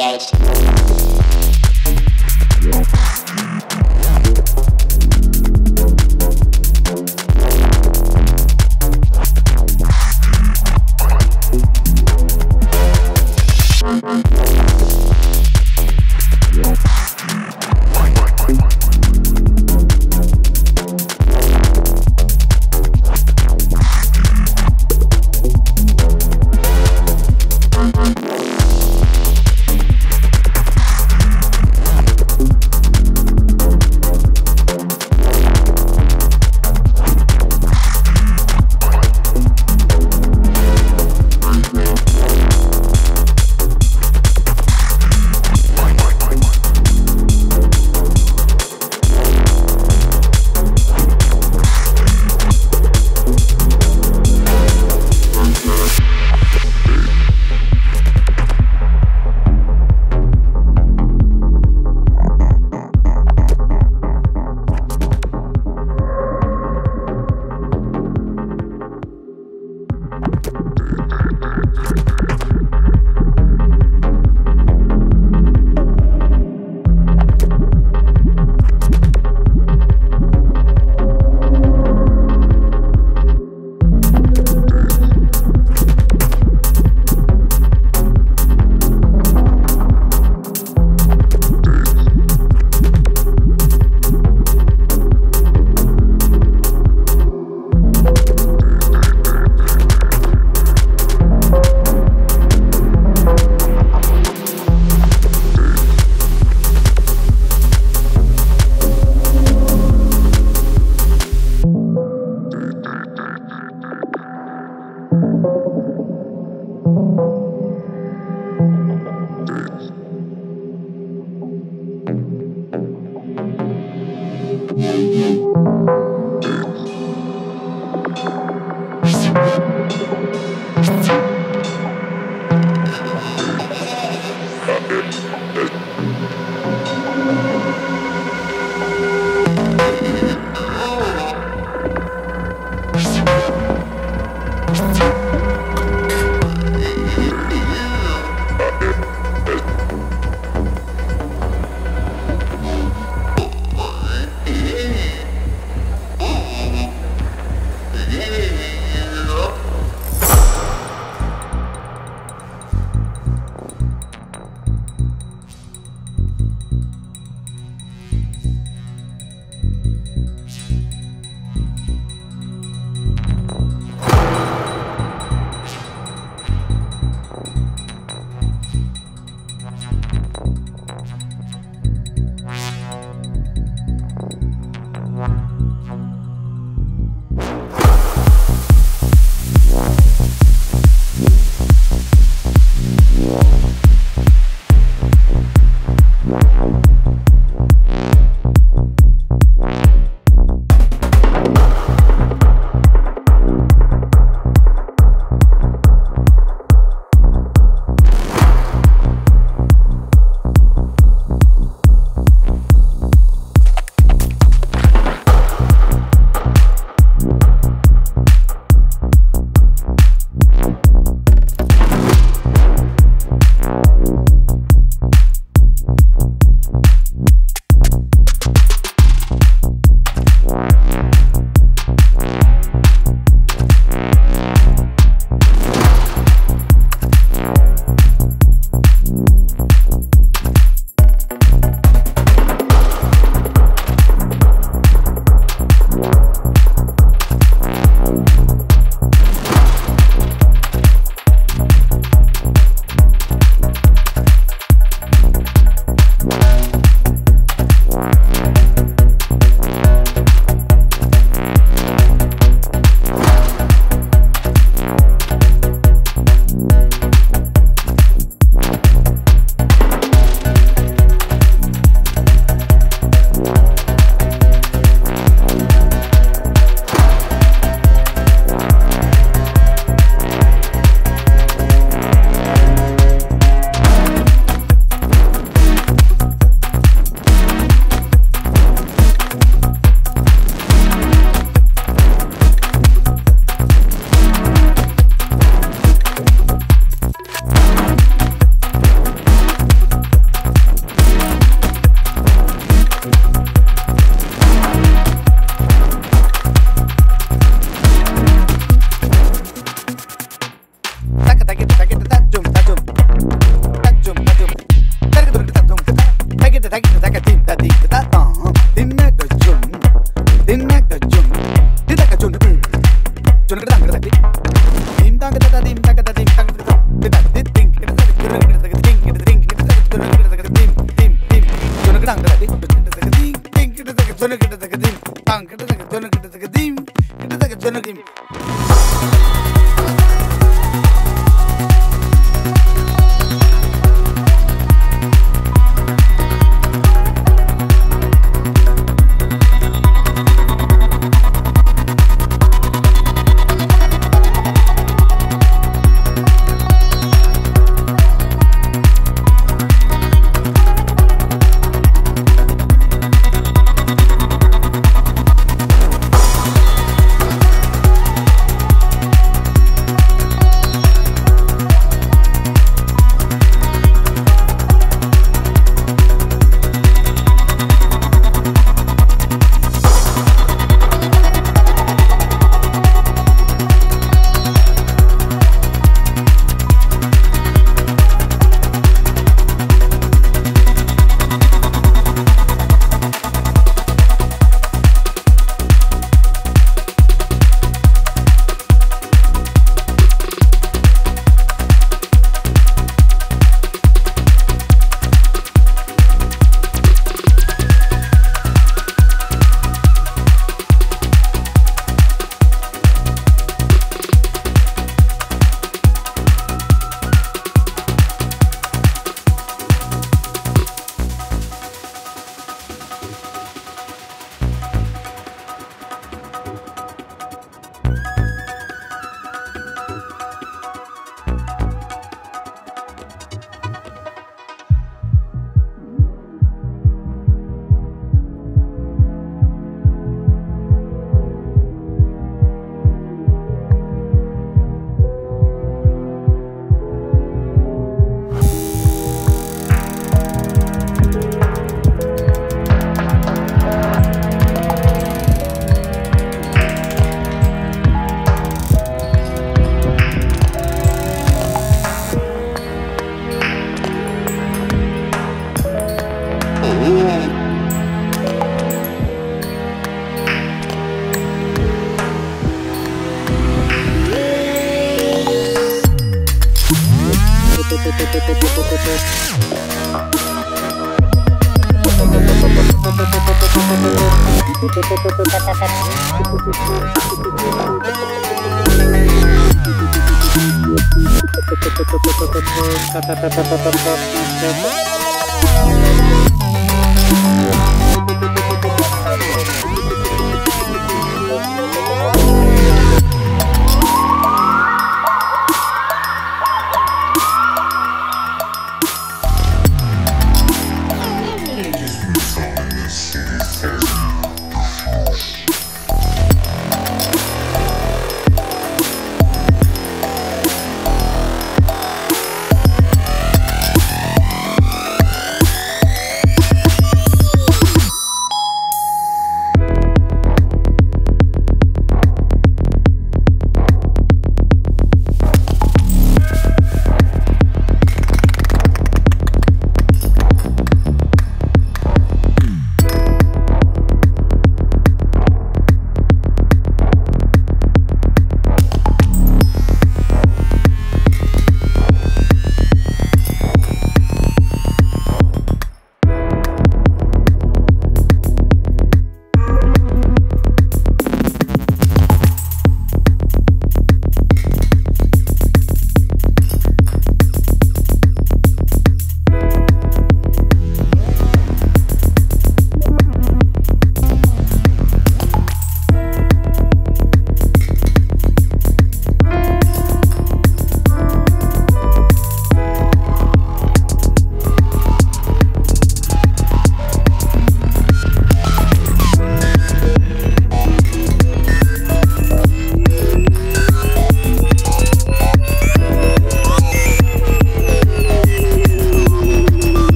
engaged.